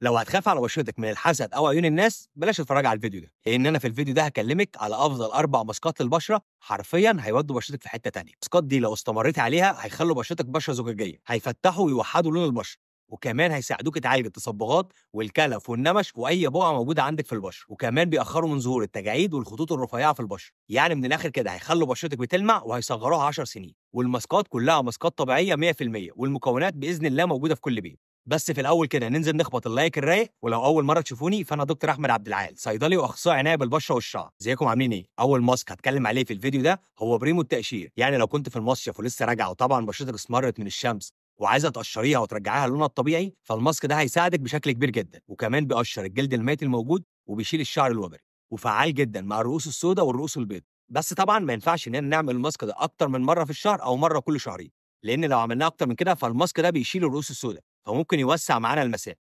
لو هتخاف على بشرتك من الحسد او عيون الناس بلاش تتفرج على الفيديو ده، لان انا في الفيديو ده هكلمك على افضل 4 ماسكات للبشره حرفيا هيودوا بشرتك في حته تانية. الماسكات دي لو استمريتي عليها هيخلوا بشرتك بشره زجاجيه، هيفتحوا ويوحدوا لون البشره، وكمان هيساعدوك تعالج التصبغات والكلف والنمش واي بقعه موجوده عندك في البشره، وكمان بيأخروا من ظهور التجاعيد والخطوط الرفيعه في البشره. يعني من الاخر كده هيخلوا بشرتك بتلمع وهيصغروها 10 سنين. والماسكات كلها ماسكات طبيعيه 100%، والمكونات باذن الله موجوده في كل بيت. بس في الاول كده ننزل نخبط اللايك الرايق. ولو اول مره تشوفوني فانا دكتور احمد عبد العال، صيدلي واخصائي عنايه بالبشره والشعر. ازيكم عاملين ايه؟ اول ماسك هتكلم عليه في الفيديو ده هو بريمو التقشير. يعني لو كنت في المصيف ولسه راجعه وطبعا بشرتك اسمرت من الشمس وعايزه تقشريها وترجعيها لونها الطبيعي، فالماسك ده هيساعدك بشكل كبير جدا، وكمان بيقشر الجلد الميت الموجود وبيشيل الشعر الوبري، وفعال جدا مع الرؤوس السوداء والرؤوس البيضاء. بس طبعا ما ينفعش اننا نعمل الماسك ده اكتر من مره في الشهر او مره كل شهرين، لان لو عملناه اكتر من كده فالماسك ده بيشيل الرؤوس السوداء، فممكن يوسع معانا المسام،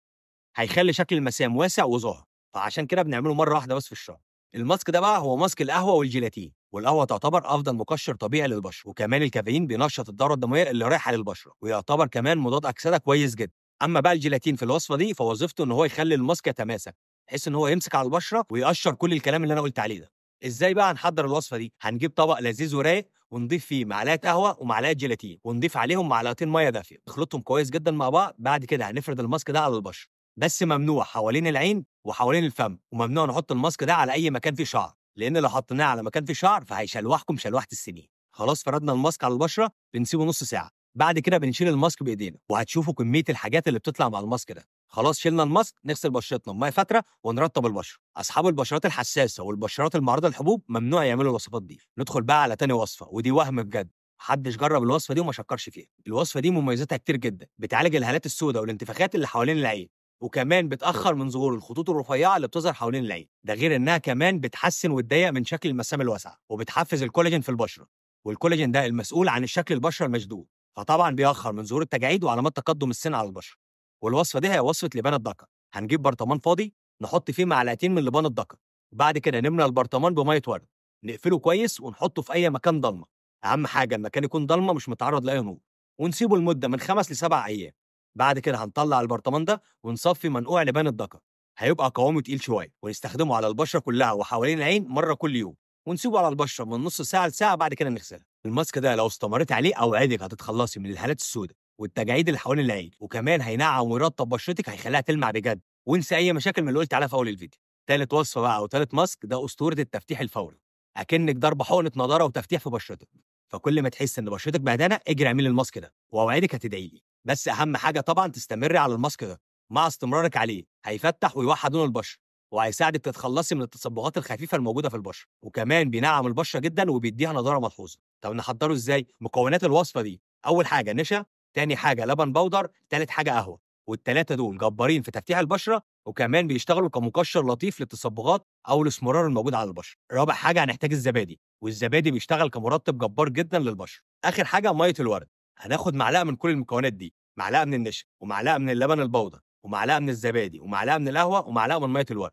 هيخلي شكل المسام واسع وظاهر، فعشان كده بنعمله مره واحده بس في الشهر. الماسك ده بقى هو ماسك القهوه والجيلاتين، والقهوه تعتبر افضل مقشر طبيعي للبشره، وكمان الكافيين بينشط الدوره الدمويه اللي رايحه للبشره، ويعتبر كمان مضاد اكسده كويس جدا. اما بقى الجيلاتين في الوصفه دي فوظيفته ان هو يخلي الماسك يتماسك، بحيث ان هو يمسك على البشره ويقشر كل الكلام اللي انا قلت عليه ده. ازاي بقى هنحضر الوصفه دي؟ هنجيب طبق لذيذ ورايق ونضيف فيه معلقه قهوه ومعلقه جيلاتين، ونضيف عليهم معلقتين ميه دافيه، نخلطهم كويس جدا مع بعض. بعد كده هنفرد الماسك ده على البشره، بس ممنوع حوالين العين وحوالين الفم، وممنوع نحط الماسك ده على اي مكان فيه شعر، لان لو حطيناه على مكان فيه شعر فهيشلوحكم شلوحه السنين. خلاص فردنا الماسك على البشره، بنسيبه نص ساعه، بعد كده بنشيل الماسك بايدينا، وهتشوفوا كميه الحاجات اللي بتطلع مع الماسك ده. خلاص شلنا الماسك، نغسل بشرتنا بميه فاتره ونرطب البشره. اصحاب البشرات الحساسه والبشرات المعرضه للحبوب ممنوع يعملوا الوصفات دي. ندخل بقى على تاني وصفه، ودي وهم بجد، محدش جرب الوصفه دي وما شكرش فيها. الوصفه دي مميزاتها كتير جدا، بتعالج الهالات السوداء والانتفاخات اللي حوالين العين، وكمان بتأخر من ظهور الخطوط الرفيعة اللي بتظهر حوالين العين، ده غير إنها كمان بتحسن وتضيق من شكل المسام الواسعة، وبتحفز الكولاجين في البشرة، والكولاجين ده المسؤول عن شكل البشرة المشدود، فطبعًا بيأخر من ظهور التجاعيد وعلامات تقدم السن على البشرة. والوصفة دي هي وصفة لبان الدكر. هنجيب برطمان فاضي نحط فيه معلقتين من لبان الدكر، وبعد كده نملى البرطمان بمية ورد، نقفله كويس ونحطه في أي مكان ضلمة، أهم حاجة المكان يكون ضلمة مش متعرض لأي نور، ونسيبه لمدة من 5 ل7 أيام. بعد كده هنطلع البرطمان ده ونصفي منقوع لبان الدكر، هيبقى قوامه تقيل شويه، ونستخدمه على البشره كلها وحوالين العين مره كل يوم، ونسيبه على البشره من نص ساعه لساعه، بعد كده نغسلها. الماسك ده لو استمرت عليه اوعدك هتتخلصي من الهالات السوداء والتجاعيد اللي حوالين العين، وكمان هينعم ويرطب بشرتك، هيخليها تلمع بجد، وانسى اي مشاكل من اللي قلت عليها في اول الفيديو. ثالث وصفه بقى او ثالث ماسك ده اسطوره التفتيح الفوري، اكنك ضربه حقنه نضاره وتفتيح في بشرتك، فكل ما تحس ان بشرتك بهدانه اجري اعملي الماسك ده، واوعدك هتدعي لي. بس اهم حاجه طبعا تستمري على الماسك ده، مع استمرارك عليه هيفتح ويوحد لون البشره، وهيساعدك تتخلصي من التصبغات الخفيفه الموجوده في البشره، وكمان بينعم البشره جدا وبيديها نضاره ملحوظه. طب نحضره ازاي؟ مكونات الوصفه دي، اول حاجه نشا، تاني حاجه لبن بودر، تالت حاجه قهوه، والثلاثه دول جبارين في تفتيح البشره، وكمان بيشتغلوا كمقشر لطيف للتصبغات او الاسمرار الموجود على البشره. رابع حاجه هنحتاج الزبادي، والزبادي بيشتغل كمرطب جبار جدا للبشره. اخر حاجه ميه الورد. هناخد معلقه من كل المكونات دي، معلقه من النشا ومعلقه من اللبن البودر ومعلقه من الزبادي ومعلقه من القهوه ومعلقه من ميه الورد،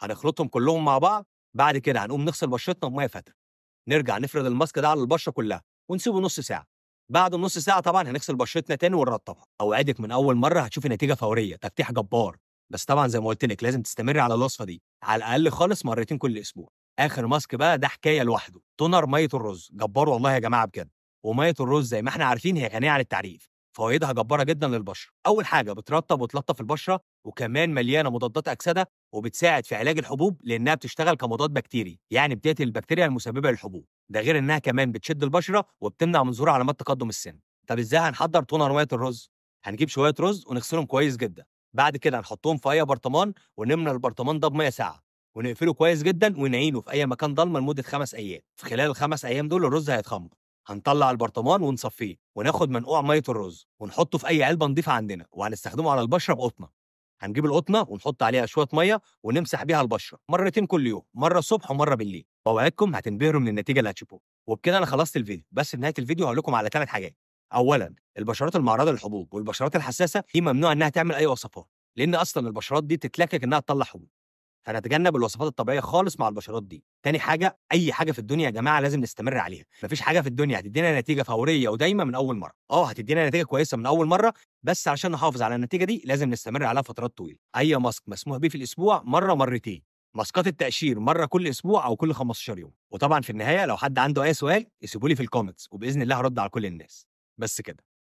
هنخلطهم كلهم مع بعض. بعد كده هنقوم نغسل بشرتنا بميه فاتره، نرجع نفرد الماسك ده على البشره كلها ونسيبه نص ساعه. بعد النص ساعه طبعا هنغسل بشرتنا تاني ونرطبها. اوعدك من اول مره هتشوفي نتيجه فوريه، تفتيح جبار. بس طبعا زي ما قلت لك لازم تستمري على الوصفه دي، على الاقل خالص مرتين كل اسبوع. اخر ماسك بقى ده حكايه لوحده، تونر ميه الرز، جبار والله يا جماعه بجد. وميه الرز زي ما احنا عارفين هي غنيه عن التعريف، فوائدها جباره جدا للبشره. اول حاجه بترطب وتلطف البشره، وكمان مليانه مضادات اكسده، وبتساعد في علاج الحبوب لانها بتشتغل كمضاد بكتيري، يعني بتقتل البكتيريا المسببه للحبوب، ده غير انها كمان بتشد البشره وبتمنع من ظهور علامات تقدم السن. طب ازاي هنحضر تونر ميه الرز؟ هنجيب شويه رز ونغسلهم كويس جدا، بعد كده هنحطهم في اي برطمان ونملى البرطمان ده بميه ساقعه، ونقفله كويس جدا ونعينه في اي مكان ضلمه لمده 5 أيام، في خلال ال5 أيام دول الرز هيتخمر. هنطلع البرطمان ونصفيه، وناخد منقوع ميه الرز ونحطه في اي علبه نضيفه عندنا، وهنستخدمه على البشره بقطنه. هنجيب القطنه ونحط عليها شويه ميه ونمسح بيها البشره مرتين كل يوم، مره الصبح ومره بالليل، واوعدكم هتنبهروا من النتيجه اللي هتشوفوها. وبكده انا خلصت الفيديو، بس في نهايه الفيديو هقول لكم على 3 حاجات. اولا البشرات المعرضه للحبوب والبشرات الحساسه دي ممنوع انها تعمل اي وصفات، لان اصلا البشرات دي بتتلكك انها تطلع حبوب. فنتجنب الوصفات الطبيعيه خالص مع البشرات دي. تاني حاجه، اي حاجه في الدنيا يا جماعه لازم نستمر عليها، مفيش حاجه في الدنيا هتدينا نتيجه فوريه ودايما من اول مره. هتدينا نتيجه كويسه من اول مره، بس علشان نحافظ على النتيجه دي لازم نستمر عليها فترات طويله. اي ماسك مسموح بيه في الاسبوع مره مرتين، ماسكات التقشير مره كل اسبوع او كل 15 يوم. وطبعا في النهايه لو حد عنده اي سؤال يسيبولي في الكومنتس، وباذن الله هرد على كل الناس. بس كده.